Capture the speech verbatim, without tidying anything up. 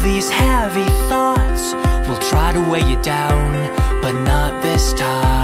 These heavy thoughts will try to weigh you down, but not this time.